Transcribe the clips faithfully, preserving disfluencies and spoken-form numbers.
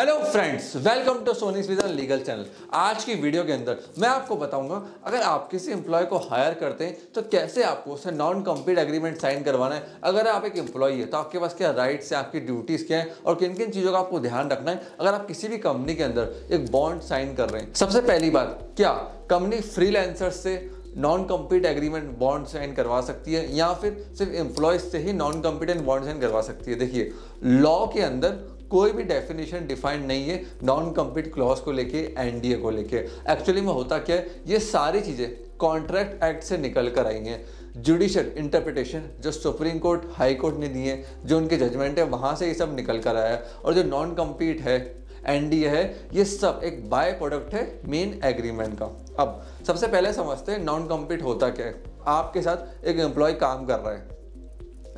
Hello friends, welcome to Soni स्वीजन legal channel. आज की वीडियो के अंदर मैं आपको बताऊंगा अगर आप किसी एम्प्लॉय को हायर करते हैं तो कैसे आपको उससे नॉन कम्पीट एग्रीमेंट साइन करवाना है। अगर आप एक एम्प्लॉय है तो आपके पास क्या राइट्स है, आपकी ड्यूटीज़ क्या है और किन किन चीज़ों का आपको ध्यान रखना है अगर आप किसी भी कंपनी के अंदर एक बॉन्ड साइन कर रहे हैं। सबसे पहली बात, क्या कंपनी फ्रीलांसर्स से non compete agreement bond sign करवा सकती है या फिर सिर्फ एम्प्लॉयज से ही नॉन कम्पीटेंट बॉन्ड साइन करवा सकती है? देखिए, लॉ के अंदर कोई भी डेफिनेशन डिफाइंड नहीं है नॉन कम्पीट क्लॉज को लेके, एनडीए को लेके। एक्चुअली में होता क्या है, ये सारी चीज़ें कॉन्ट्रैक्ट एक्ट से निकल कर आई हैं। जुडिशियल इंटरप्रिटेशन जो सुप्रीम कोर्ट, हाई कोर्ट ने दी है, जो उनके जजमेंट है, वहाँ से ये सब निकल कर आया है। और जो नॉन कम्पीट है, एनडीए है, ये सब एक बाय प्रोडक्ट है मेन एग्रीमेंट का। अब सबसे पहले समझते हैं नॉन कम्पीट होता क्या है। आपके साथ एक एम्प्लॉय काम कर रहा है,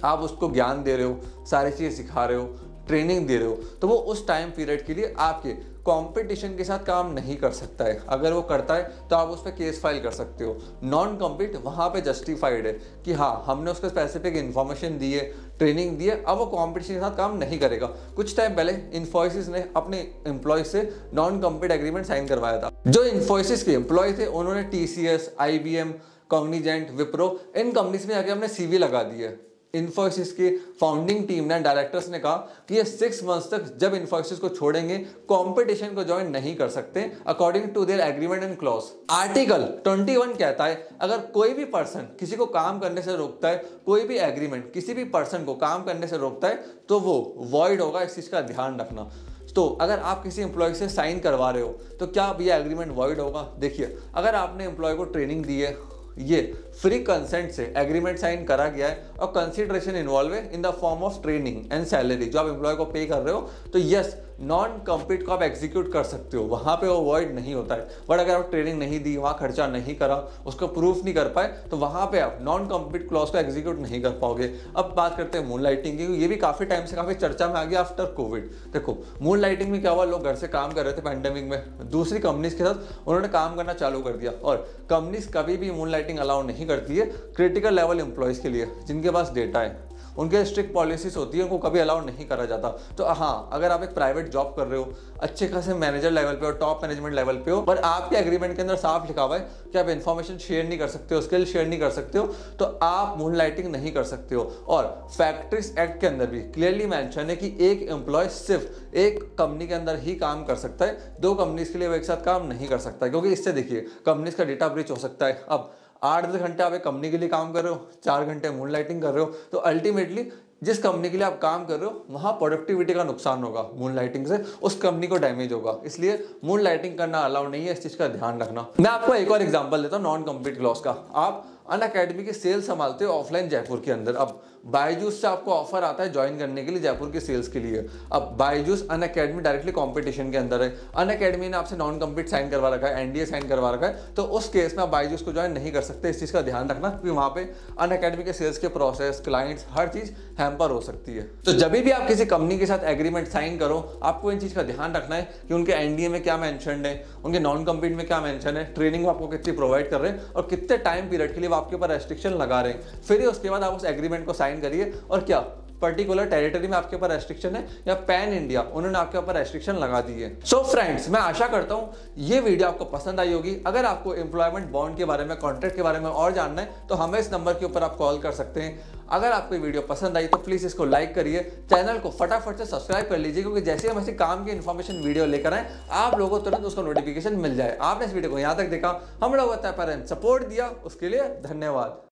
आप उसको ज्ञान दे रहे हो, सारी चीज़ें सिखा रहे हो, ट्रेनिंग दे रहे हो, तो वो उस टाइम पीरियड के लिए आपके कंपटीशन के साथ काम नहीं कर सकता है। अगर वो करता है तो आप उस पर केस फाइल कर सकते हो। नॉन कम्पीट वहाँ पे जस्टिफाइड है कि हाँ, हमने उसको स्पेसिफिक इन्फॉर्मेशन दी है, ट्रेनिंग दी है, अब वो कंपटीशन के साथ काम नहीं करेगा। कुछ टाइम पहले इन्फोसिस ने अपने एम्प्लॉय से नॉन कम्पीट एग्रीमेंट साइन करवाया था। जो इन्फोसिस के एम्प्लॉय थे उन्होंने T C S, I B M, Cognizant, Wipro, इन कंपनीज में जाके अपने सी वी लगा दी है। इन्फोसिस की फाउंडिंग टीम ने, डायरेक्टर्स ने कहा कि ये सिक्स मंथ्स तक जब इन्फोसिस को छोड़ेंगे कंपटीशन को ज्वाइन नहीं कर सकते according to their agreement and clause. Article इक्कीस कहता है अगर कोई भी पर्सन किसी को काम करने से रोकता है, कोई भी एग्रीमेंट किसी भी पर्सन को काम करने से रोकता है तो वो वॉइड होगा। इस चीज़ का ध्यान रखना। तो अगर आप किसी एम्प्लॉय से साइन करवा रहे हो तो क्या अब ये एग्रीमेंट वॉइड होगा? देखिए, अगर आपने एम्प्लॉय को ट्रेनिंग दी है, ये फ्री कंसेंट से एग्रीमेंट साइन करा गया है और कंसिडरेशन इन्वॉल्व है in the form of training and salary जो आप एम्प्लॉय को पे कर रहे हो, तो यस, नॉन कम्पीट को आप एग्जीक्यूट कर सकते हो, वहाँ पे वो वॉइड नहीं होता है। बट अगर आप ट्रेनिंग नहीं दी, वहाँ खर्चा नहीं करा, उसको प्रूफ नहीं कर पाए, तो वहाँ पे आप नॉन कम्पीट क्लॉज को एग्जीक्यूट नहीं कर पाओगे। अब बात करते हैं मून लाइटिंग की। ये भी काफ़ी टाइम से काफ़ी चर्चा में आ गया आफ्टर कोविड। देखो, मून लाइटिंग में क्या हुआ, लोग घर से काम कर रहे थे पैंडेमिक में, दूसरी कंपनीज के साथ उन्होंने काम करना चालू कर दिया। और कंपनीज कभी भी मून लाइटिंग अलाउ नहीं करती है क्रिटिकल लेवल एम्प्लॉयज़ के लिए जिनके पास डेटा है। उनके स्ट्रिक्ट पॉलिसीज़ होती है, उनको कभी अलाउ नहीं करा जाता। तो हाँ, अगर आप एक प्राइवेट जॉब कर रहे हो, अच्छे खासे मैनेजर लेवल पे हो, टॉप मैनेजमेंट लेवल पे हो, पर आपके एग्रीमेंट के अंदर साफ लिखा हुआ है कि आप इन्फॉर्मेशन शेयर नहीं कर सकते हो, स्किल शेयर नहीं कर सकते हो, तो आप मून लाइटिंग नहीं कर सकते हो। और फैक्ट्रीज एक्ट के अंदर भी क्लियरली मैंशन है कि एक एम्प्लॉय सिर्फ एक कंपनी के अंदर ही काम कर सकता है, दो कंपनीज के लिए वो एक साथ काम नहीं कर सकता, क्योंकि इससे देखिए कंपनीज का डेटा ब्रीच हो सकता है। अब आठ दस घंटे आप एक कंपनी के लिए काम कर रहे हो, चार घंटे मून लाइटिंग कर रहे हो, तो अल्टीमेटली जिस कंपनी के लिए आप काम कर रहे हो वहाँ प्रोडक्टिविटी का नुकसान होगा मून लाइटिंग से, उस कंपनी को डैमेज होगा। इसलिए मून लाइटिंग करना अलाउ नहीं है, इस चीज़ का ध्यान रखना। मैं आपको एक और एग्जांपल देता हूँ नॉन कम्पीट क्लॉज का। आप अनअकैडमी की सेल्स संभालते हो ऑफलाइन जयपुर के अंदर। अब बायजूस से आपको ऑफर आता है ज्वाइन करने के लिए जयपुर की सेल्स के लिए। अब बायजूस अनअकैडमी डायरेक्टली कंपटीशन के अंदर है। अनअकैडमी ने आपसे नॉन कम्पीट साइन करवा रखा है, एनडीए साइन करवा रखा है, तो उस केस में आप बायजूस को ज्वाइन नहीं कर सकते। इस चीज़ का ध्यान रखना कि वहाँ पे अनअकैडमी के सेल्स के प्रोसेस, क्लाइंट्स, हर चीज़ हैम्पर हो सकती है। तो जब भी आप किसी कंपनी के साथ एग्रीमेंट साइन करो, आपको इन चीज़ का ध्यान रखना है कि उनके एनडीए में क्या मैंशनड है, उनके नॉन कम्पीट में क्या मैंशन है, ट्रेनिंग आपको कितनी प्रोवाइड कर रहे हैं और कितने टाइम पीरियड के लिए आपके ऊपर रेस्ट्रिक्शन लगा रहे हैं। फिर उसके बाद आप उस एग्रीमेंट को साइन करिए। और क्या पर्टिकुलर टेरिटरी में आपके ऊपर रेस्ट्रिक्शन है या पैन इंडिया, उन्होंने आपके ऊपर रेस्ट्रिक्शन लगा दी है। सो so फ्रेंड्स, मैं आशा करता हूं ये वीडियो आपको पसंद आई होगी। अगर आपको एम्प्लॉयमेंट बॉन्ड के बारे में, कॉन्ट्रैक्ट के बारे में और जानना है तो हमें इस नंबर के ऊपर आप कॉल कर सकते हैं। अगर आपको वीडियो पसंद आई तो प्लीज़ इसको लाइक करिए, चैनल को फटाफट से सब्सक्राइब कर लीजिए, क्योंकि जैसे हम ऐसे काम की इन्फॉर्मेशन वीडियो लेकर आए आप लोगों को तुरंत उसका नोटिफिकेशन मिल जाए। आपने इस वीडियो को यहाँ तक देखा, हम लोगों ने सपोर्ट दिया, उसके लिए धन्यवाद।